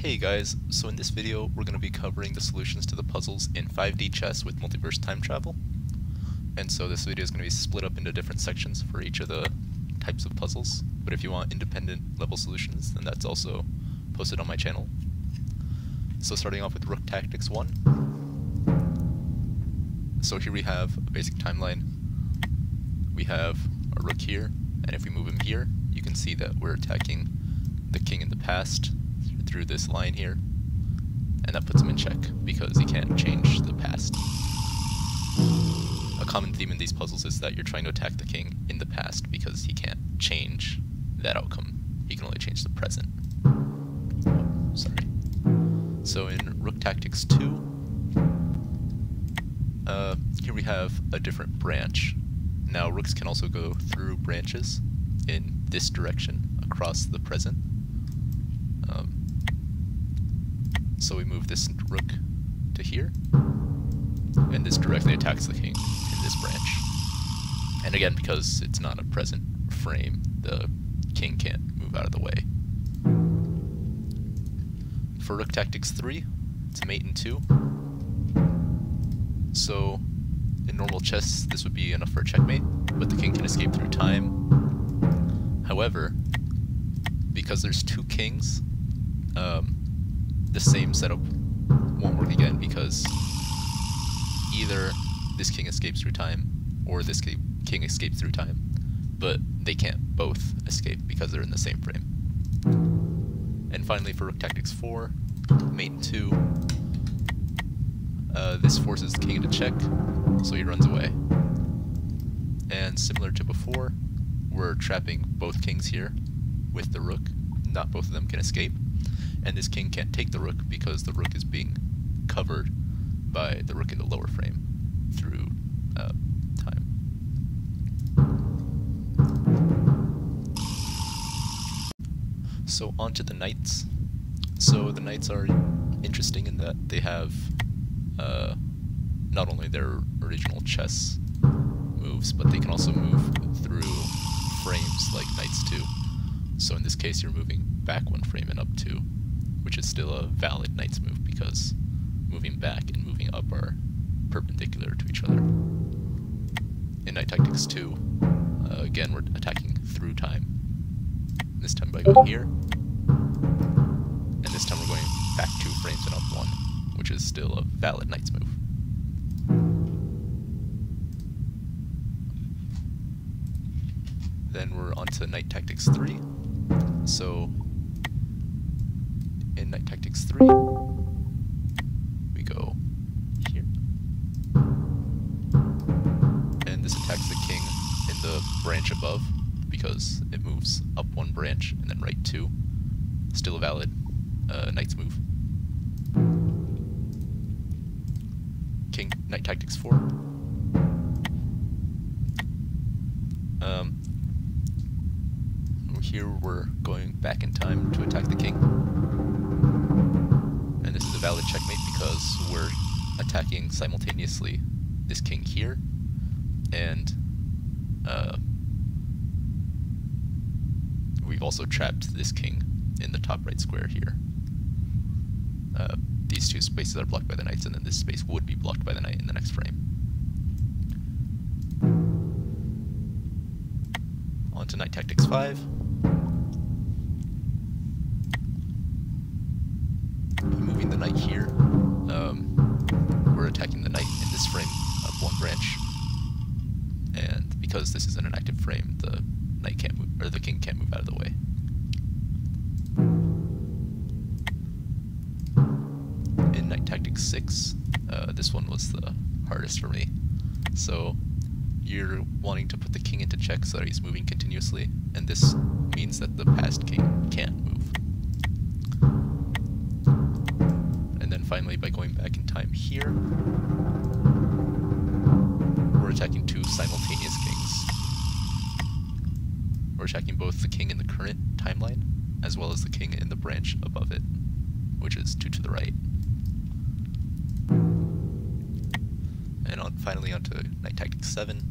Hey guys, so in this video we're going to be covering the solutions to the puzzles in 5D chess with multiverse time travel. And so this video is going to be split up into different sections for each of the types of puzzles, but if you want independent level solutions then that's also posted on my channel. So starting off with Rook Tactics 1. So here we have a basic timeline. We have our rook here, and if we move him here you can see that we're attacking the king in the past through this line here, and that puts him in check because he can't change the past. A common theme in these puzzles is that you're trying to attack the king in the past because he can't change that outcome. He can only change the present. Oh, sorry. So in Rook Tactics 2, here we have a different branch. Now rooks can also go through branches in this direction across the present. So we move this rook to here, and this directly attacks the king in this branch. And again, because it's not a present frame, the king can't move out of the way. For Rook Tactics 3, it's mate and 2. So in normal chess, this would be enough for a checkmate, but the king can escape through time. However, because there's two kings, the same setup won't work again because either this king escapes through time or this king escapes through time, but they can't both escape because they're in the same frame. And finally for Rook Tactics 4, mate and 2, this forces the king into check, so he runs away. And similar to before, we're trapping both kings here with the rook. Not both of them can escape. And this king can't take the rook because the rook is being covered by the rook in the lower frame through time. So on to the knights. So the knights are interesting in that they have not only their original chess moves, but they can also move through frames like knights do. So in this case you're moving back one frame and up two, which is still a valid knight's move because moving back and moving up are perpendicular to each other. In Knight Tactics 2, again we're attacking through time. This time by going here, and this time we're going back two frames and up one, which is still a valid knight's move. Then we're on to Knight Tactics 3. So in Knight Tactics 3, we go here, and this attacks the king in the branch above because it moves up one branch and then right two. Still a valid knight's move. Knight Tactics 4. Here we're going back in time to attack the king. And this is a valid checkmate because we're attacking simultaneously this king here and we've also trapped this king in the top right square here. These two spaces are blocked by the knights, and then this space would be blocked by the knight in the next frame. On to Knight Tactics 5. Moving the knight here, we're attacking the knight in this frame up one branch, and because this isn't an active frame, the knight can't move, or the king can't move out of the way. In Knight Tactics 6, this one was the hardest for me. So you're wanting to put the king into check so that he's moving continuously, and this means that the past king can't move. Finally, by going back in time here, we're attacking two simultaneous kings. We're attacking both the king in the current timeline, as well as the king in the branch above it, which is two to the right. And finally onto Knight Tactics 7.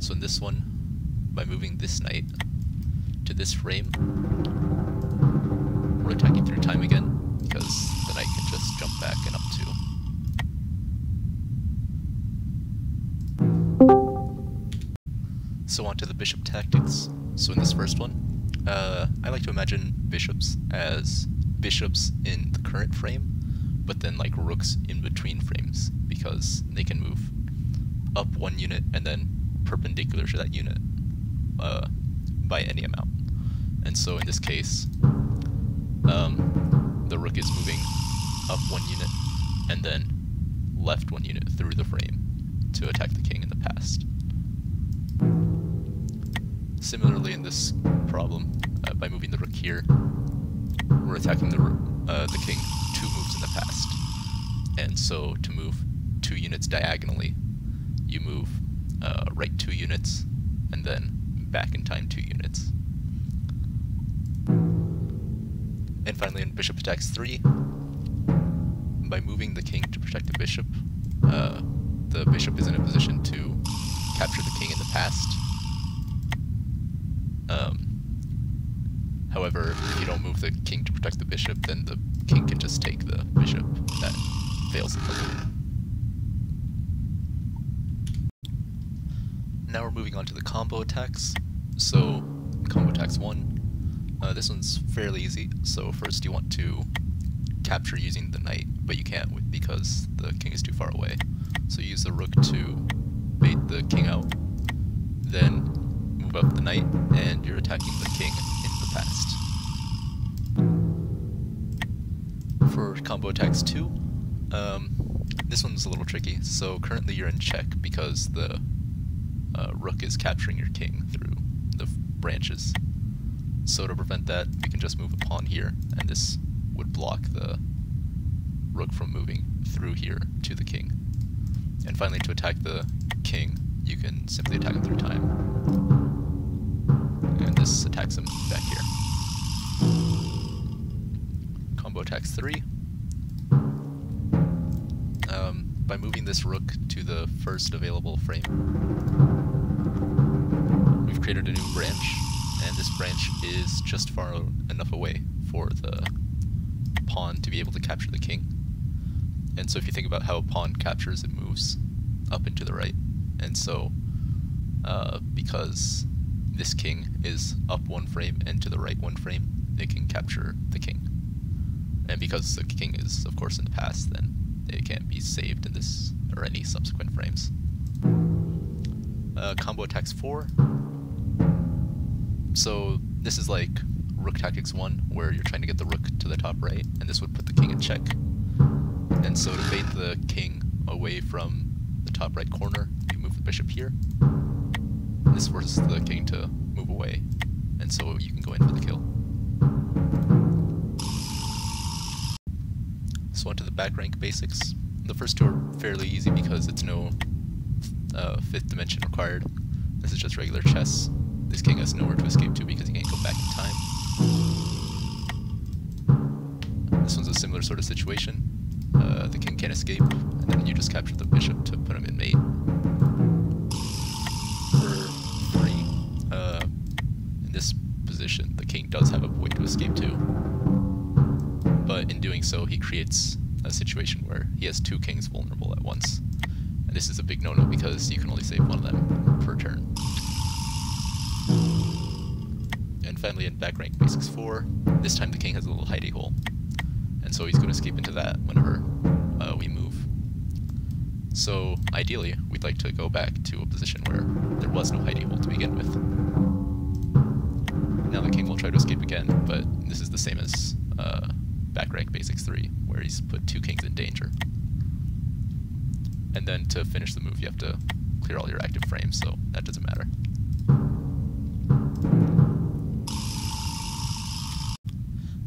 So in this one, by moving this knight to this frame, we're attacking also onto the bishop tactics. So in this first one, I like to imagine bishops as bishops in the current frame, but then like rooks in between frames, because they can move up one unit and then perpendicular to that unit by any amount. And so in this case, the rook is moving up one unit and then left one unit through the frame to attack the king in the past. Similarly in this problem, by moving the rook here, we're attacking the king two moves in the past. And so to move two units diagonally, you move right two units and then back in time two units. And finally in bishop attacks 3, by moving the king to protect the bishop is in a position to capture the king in the past. However, if you don't move the king to protect the bishop, then the king can just take the bishop. That fails the puzzle. Now we're moving on to the combo attacks. So, combo attacks 1. This one's fairly easy. So first you want to capture using the knight, but you can't because the king is too far away. So you use the rook to bait the king out, then move up the knight, and you're attacking the king in the past. For combo attacks 2, this one's a little tricky. So currently you're in check because the rook is capturing your king through the branches. So to prevent that, you can just move a pawn here, and this would block the rook from moving through here to the king. And finally, to attack the king, you can simply attack him through time. And this attacks him back here. Combo attacks 3. By moving this rook to the first available frame, we've created a new branch, and this branch is just far enough away for the pawn to be able to capture the king. And so if you think about how a pawn captures, it moves up and to the right. And so because this king is up one frame and to the right one frame, it can capture the king. And because the king is of course in the past, then it can't be saved in this or any subsequent frames. Combo attacks 4. So this is like rook tactics 1, where you're trying to get the rook to the top right, and this would put the king in check. And so to bait the king away from the top right corner, you move the bishop here. This forces the king to move away, and so you can go in for the kill. So onto the back rank basics. The first two are fairly easy because it's no fifth dimension required. This is just regular chess. This king has nowhere to escape to because he can't go back in time. This one's a similar sort of situation. The king can't escape, and then you just capture the bishop to put him in mate. For 3, in this position, the king does have a way to escape to, but in doing so, he creates a situation where he has two kings vulnerable at once. And this is a big no-no because you can only save one of them per turn. And finally, in back rank basics 4, this time the king has a little hidey hole, and so he's going to escape into that whenever we move. So ideally, we'd like to go back to a position where there was no hidey hole to begin with. Now the king will try to escape again, but this is the same as back rank basics 3, where he's put two kings in danger. And then to finish the move, you have to clear all your active frames, so that doesn't matter.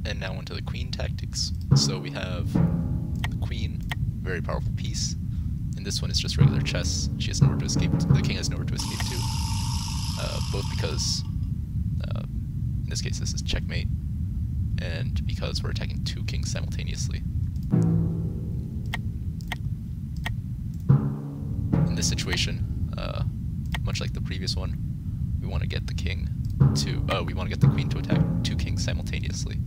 And now onto the queen tactics. So we have the queen, very powerful piece. And this one is just regular chess. She has nowhere to escape to. The king has nowhere to escape to. Both because, in this case, this is checkmate, and because we're attacking two kings simultaneously. In this situation, much like the previous one, we want to get the king to. We want to get the queen to attack two kings simultaneously.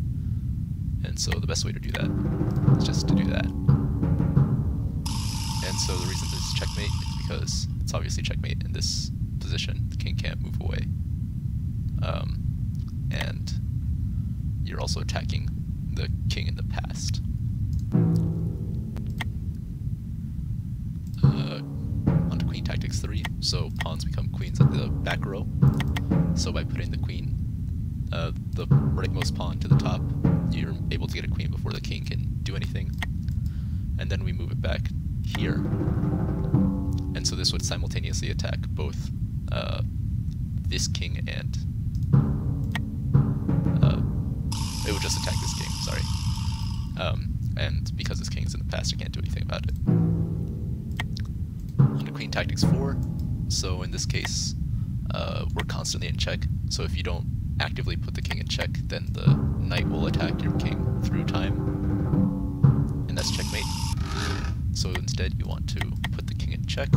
And so the best way to do that is just to do that. And so the reason this is checkmate is because it's obviously checkmate in this position. The king can't move away. And you're also attacking the king in the past. On to queen tactics 3. So pawns become queens at the back row. So by putting the queen, the rightmost pawn to the top, you're able to get a queen before the king can do anything. And then we move it back here. And so this would simultaneously attack both this king and... it would just attack this king, sorry. And because this king's in the past, you can't do anything about it. On to queen tactics 4. So in this case, we're constantly in check. So if you don't actively put the king in check, then the knight will attack your king through time. And that's checkmate. So instead you want to put the king in check,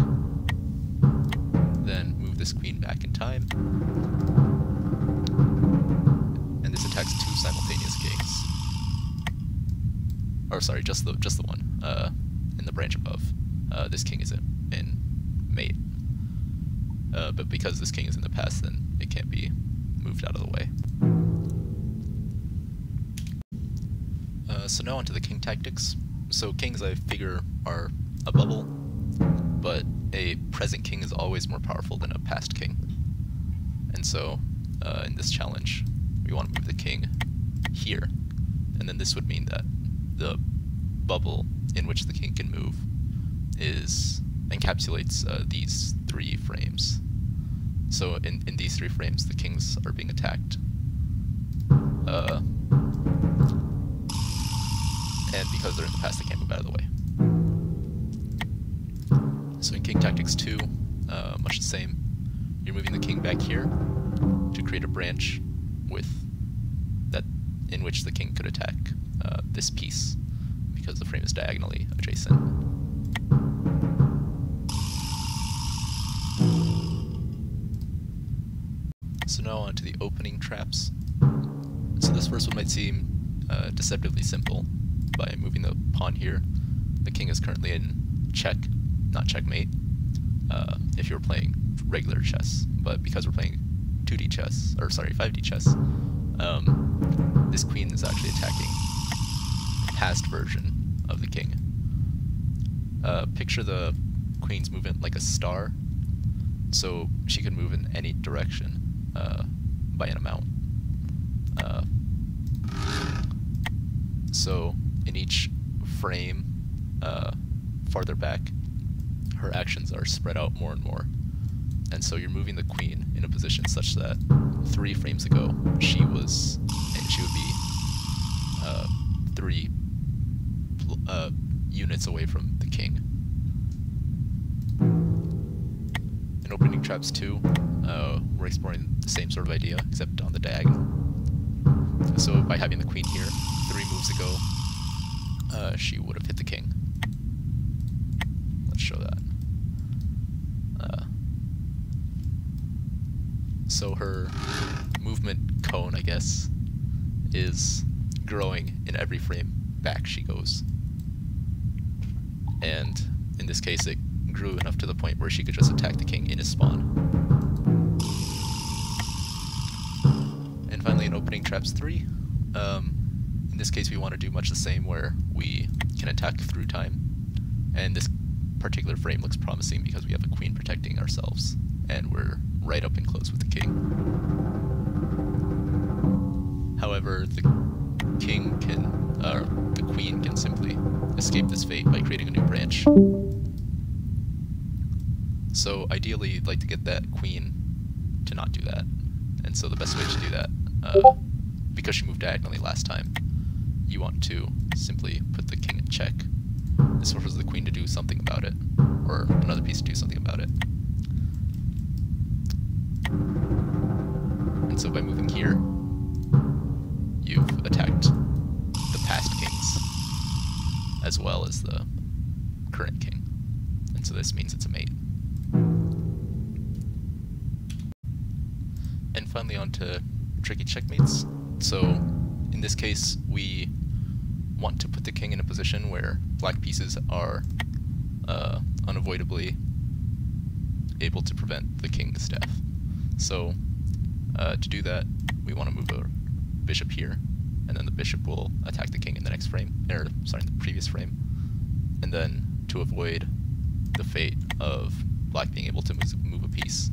then move this queen back in time. And this attacks two simultaneous kings. Or sorry, just the one in the branch above. This king is in mate. But because this king is in the past, then it can't be moved out of the way. So now onto the king tactics. So kings, I figure, are a bubble, but a present king is always more powerful than a past king. And so, in this challenge, we want to move the king here, and then this would mean that the bubble in which the king can move is encapsulates these three frames. So in these three frames, the kings are being attacked. And because they're in the past, they can't move out of the way. So in King Tactics 2, much the same. You're moving the king back here to create a branch with that in which the king could attack this piece, because the frame is diagonally adjacent. So now on to the opening traps. So this first one might seem deceptively simple. By moving the pawn here, the king is currently in check, not checkmate, if you're playing regular chess. But because we're playing 2D chess, or sorry, 5D chess, this queen is actually attacking the past version of the king. Picture the queen's movement like a star, so she can move in any direction by an amount. So in each frame farther back, her actions are spread out more and more. And so you're moving the queen in a position such that 3 frames ago she was, and she would be 3 units away from the king. In opening traps 2, we're exploring the same sort of idea, except on the diagonal. So by having the queen here, 3 moves ago, she would have hit the king. Let's show that. So her movement cone, I guess, is growing in every frame back she goes. And in this case, it grew enough to the point where she could just attack the king in his spawn. And finally, in opening traps 3, in this case we want to do much the same, where we can attack through time. And this particular frame looks promising because we have a queen protecting ourselves, and we're right up and close with the king. However, the queen can simply escape this fate by creating a new branch. So ideally, you'd like to get that queen to not do that. And so the best way to do that, because she moved diagonally last time, you want to simply put the king in check. This forces the queen to do something about it, or another piece to do something about it. And so by moving here, you've attacked the past kings, as well as the current king. And so this means it's a mate. And finally, on to tricky checkmates. So in this case, we want to put the king in a position where black pieces are unavoidably able to prevent the king's death. So to do that, we want to move our bishop here, and then the bishop will attack the king in the next frame, or sorry, in the previous frame. And then to avoid the fate of black being able to move a piece,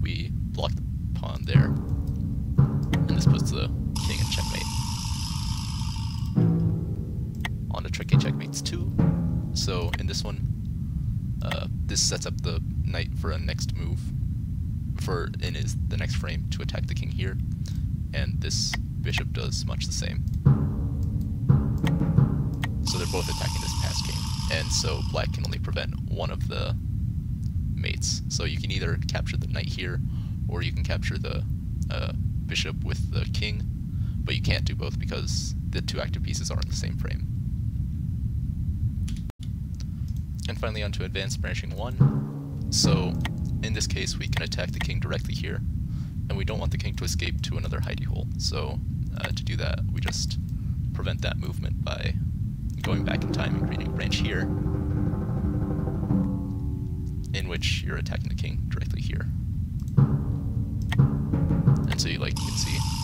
we block the pawn there, and this puts the king in checkmate. On to Trick A checkmates 2. So in this one, this sets up the knight for a next move, in the next frame to attack the king here, and this bishop does much the same. So they're both attacking this past king, and so black can only prevent one of the mates. So you can either capture the knight here, or you can capture the bishop with the king, but you can't do both because the two active pieces are in the same frame. And finally onto advanced branching 1. So in this case we can attack the king directly here, and we don't want the king to escape to another hidey hole. So to do that, we just prevent that movement by going back in time and creating a branch here, in which you're attacking the king directly here. And so you can see